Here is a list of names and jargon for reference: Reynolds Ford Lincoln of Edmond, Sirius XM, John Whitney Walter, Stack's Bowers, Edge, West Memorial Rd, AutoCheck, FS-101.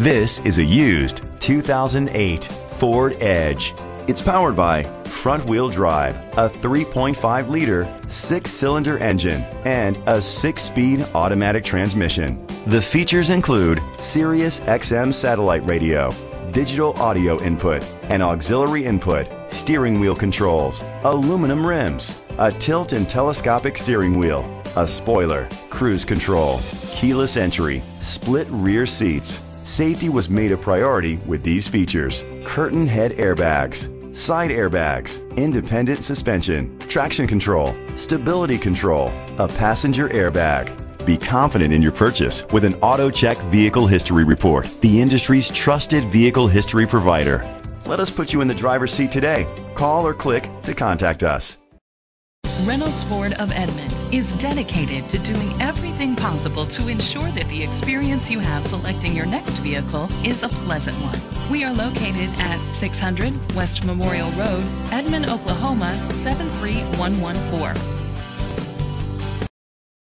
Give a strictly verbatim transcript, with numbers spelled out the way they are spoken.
This is a used two thousand eight Ford Edge. It's powered by front-wheel drive, a three point five liter six-cylinder engine, and a six-speed automatic transmission. The features include Sirius X M satellite radio, digital audio input, an auxiliary input, steering wheel controls, aluminum rims, a tilt and telescopic steering wheel, a spoiler, cruise control, keyless entry, split rear seats. Safety was made a priority with these features: curtain head airbags, side airbags, independent suspension, traction control, stability control, a passenger airbag. Be confident in your purchase with an AutoCheck Vehicle History Report, the industry's trusted vehicle history provider. Let us put you in the driver's seat today. Call or click to contact us. Reynolds Ford of Edmond is dedicated to doing everything possible to ensure that the experience you have selecting your next vehicle is a pleasant one. We are located at six hundred West Memorial Road, Edmond, Oklahoma seven three one one four.